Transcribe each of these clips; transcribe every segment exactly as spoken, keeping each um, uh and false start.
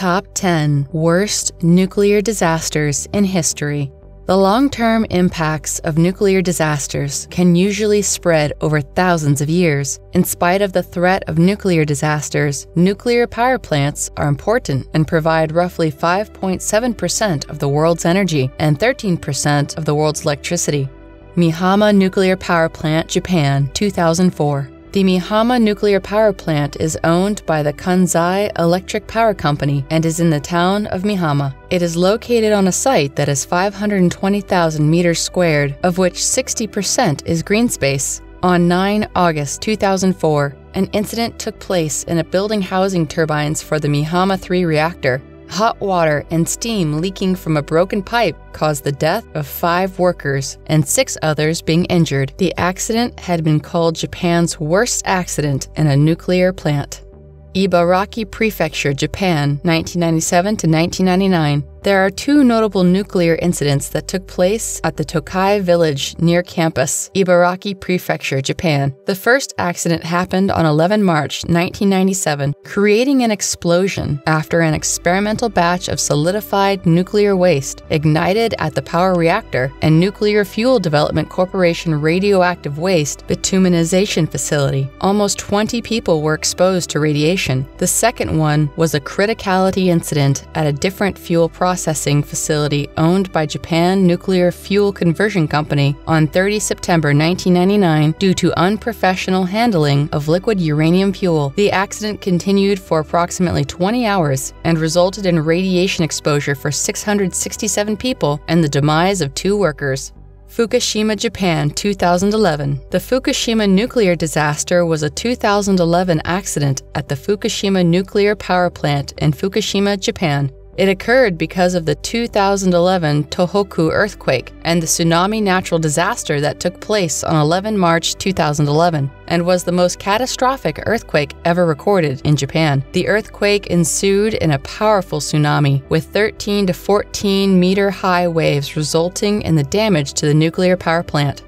Top ten Worst Nuclear Disasters in History. The long-term impacts of nuclear disasters can usually spread over thousands of years. In spite of the threat of nuclear disasters, nuclear power plants are important and provide roughly five point seven percent of the world's energy and thirteen percent of the world's electricity. Mihama Nuclear Power Plant, Japan, two thousand four. The Mihama Nuclear Power Plant is owned by the Kansai Electric Power Company and is in the town of Mihama. It is located on a site that is five hundred twenty thousand meters squared, of which sixty percent is green space. On nine August two thousand four, an incident took place in a building housing turbines for the Mihama three reactor. Hot water and steam leaking from a broken pipe caused the death of five workers and six others being injured. The accident had been called Japan's worst accident in a nuclear plant. Ibaraki Prefecture, Japan, nineteen ninety-seven to nineteen ninety-nine. There are two notable nuclear incidents that took place at the Tokai Village near campus, Ibaraki Prefecture, Japan. The first accident happened on eleven March nineteen ninety-seven, creating an explosion after an experimental batch of solidified nuclear waste ignited at the power reactor and Nuclear Fuel Development Corporation radioactive waste bituminization facility. Almost twenty people were exposed to radiation. The second one was a criticality incident at a different fuel process processing facility owned by Japan Nuclear Fuel Conversion Company on thirty September nineteen ninety-nine due to unprofessional handling of liquid uranium fuel. The accident continued for approximately twenty hours and resulted in radiation exposure for six hundred sixty-seven people and the demise of two workers. Fukushima, Japan, two thousand eleven. The Fukushima nuclear disaster was a two thousand eleven accident at the Fukushima Nuclear Power Plant in Fukushima, Japan. It occurred because of the two thousand eleven Tohoku earthquake and the tsunami natural disaster that took place on eleven March two thousand eleven and was the most catastrophic earthquake ever recorded in Japan. The earthquake ensued in a powerful tsunami with thirteen to fourteen meter high waves resulting in the damage to the nuclear power plant.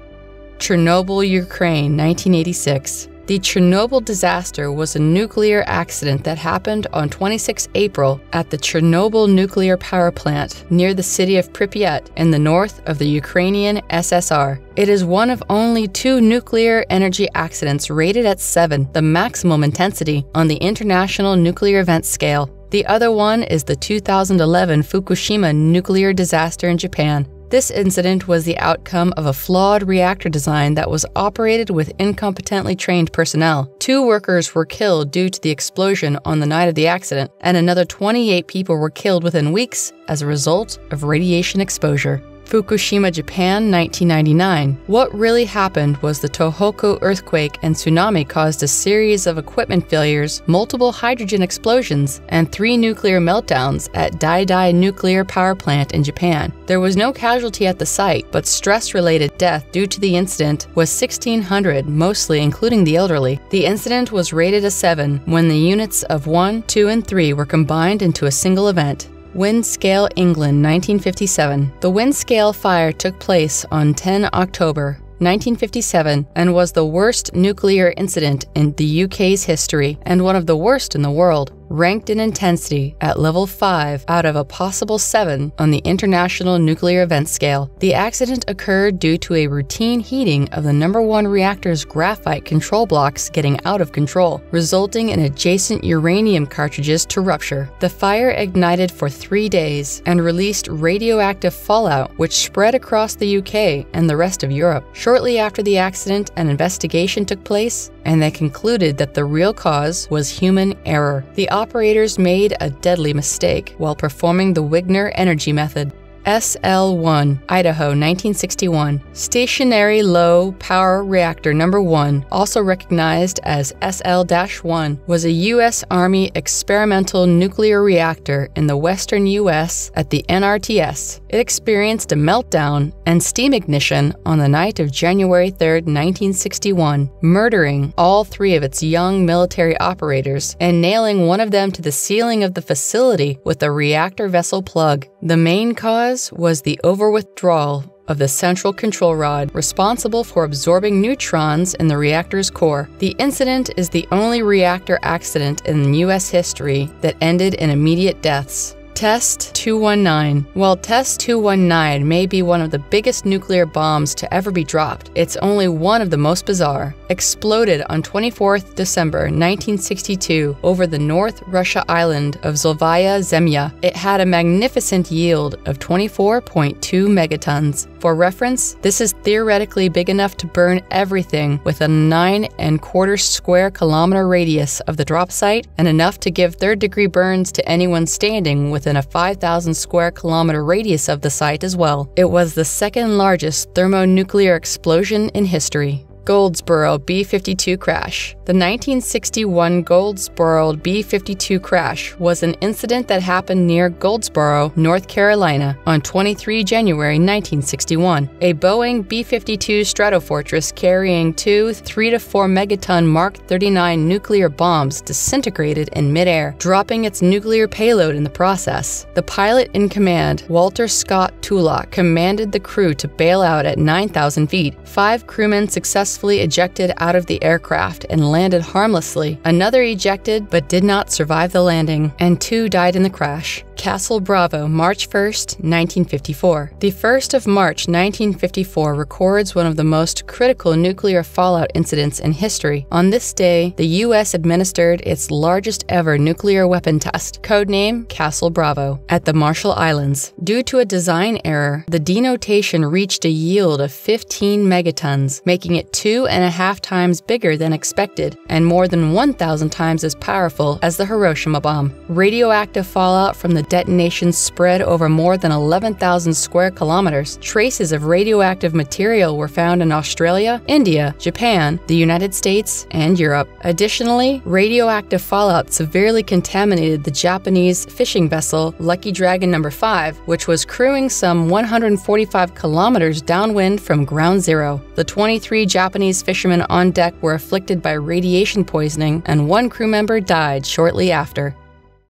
Chernobyl, Ukraine, nineteen eighty-six. The Chernobyl disaster was a nuclear accident that happened on twenty-six April at the Chernobyl Nuclear Power Plant near the city of Pripyat in the north of the Ukrainian S S R. It is one of only two nuclear energy accidents rated at seven, the maximum intensity, on the International Nuclear Event Scale. The other one is the two thousand eleven Fukushima nuclear disaster in Japan. This incident was the outcome of a flawed reactor design that was operated with incompetently trained personnel. Two workers were killed due to the explosion on the night of the accident, and another twenty-eight people were killed within weeks as a result of radiation exposure. Fukushima, Japan, nineteen ninety-nine. What really happened was the Tohoku earthquake and tsunami caused a series of equipment failures, multiple hydrogen explosions, and three nuclear meltdowns at Daiichi Nuclear Power Plant in Japan. There was no casualty at the site, but stress-related death due to the incident was sixteen hundred, mostly including the elderly. The incident was rated a seven when the units of one, two, and three were combined into a single event. Windscale, England, nineteen fifty-seven. The Windscale fire took place on ten October nineteen fifty-seven and was the worst nuclear incident in the U K's history and one of the worst in the world, ranked in intensity at level five out of a possible seven on the International Nuclear Event Scale. The accident occurred due to a routine heating of the number one reactor's graphite control blocks getting out of control, resulting in adjacent uranium cartridges to rupture. The fire ignited for three days and released radioactive fallout, which spread across the U K and the rest of Europe. Shortly after the accident, an investigation took place, and they concluded that the real cause was human error. The operators made a deadly mistake while performing the Wigner energy method. S L one, Idaho, nineteen sixty-one. Stationary Low Power Reactor number one, also recognized as S L one, was a U S Army experimental nuclear reactor in the western U S at the N R T S. It experienced a meltdown and steam ignition on the night of January third nineteen sixty-one, murdering all three of its young military operators and nailing one of them to the ceiling of the facility with a reactor vessel plug. The main cause was the overwithdrawal of the central control rod responsible for absorbing neutrons in the reactor's core. The incident is the only reactor accident in U S history that ended in immediate deaths. Test two nineteen. While Test two nineteen may be one of the biggest nuclear bombs to ever be dropped, it's only one of the most bizarre. Exploded on the twenty-fourth of December nineteen sixty-two over the North Russia island of Zolvaya Zemlya, it had a magnificent yield of twenty-four point two megatons. For reference, this is theoretically big enough to burn everything with a nine and a quarter square kilometer radius of the drop site and enough to give third-degree burns to anyone standing within a five thousand square kilometer radius of the site as well. It was the second largest thermonuclear explosion in history. Goldsboro B fifty-two crash. The nineteen sixty-one Goldsboro B fifty-two crash was an incident that happened near Goldsboro, North Carolina, on the twenty-third of January nineteen sixty-one. A Boeing B fifty-two Stratofortress carrying two three to four megaton Mark thirty-nine nuclear bombs disintegrated in midair, dropping its nuclear payload in the process. The pilot in command, Walter Scott Tulloch, commanded the crew to bail out at nine thousand feet. Five crewmen successfully ejected out of the aircraft and landed harmlessly. Another ejected but did not survive the landing, and two died in the crash. Castle Bravo, March first nineteen fifty-four. The first of March nineteen fifty-four records one of the most critical nuclear fallout incidents in history. On this day, the U S administered its largest ever nuclear weapon test, codename Castle Bravo, at the Marshall Islands. Due to a design error, the denotation reached a yield of fifteen megatons, making it two and a half times bigger than expected and more than one thousand times as powerful as the Hiroshima bomb. Radioactive fallout from the detonations spread over more than eleven thousand square kilometers. Traces of radioactive material were found in Australia, India, Japan, the United States, and Europe. Additionally, radioactive fallout severely contaminated the Japanese fishing vessel Lucky Dragon number five, which was cruising some one hundred forty-five kilometers downwind from ground zero. The twenty-three Japanese fishermen on deck were afflicted by radiation poisoning, and one crew member died shortly after.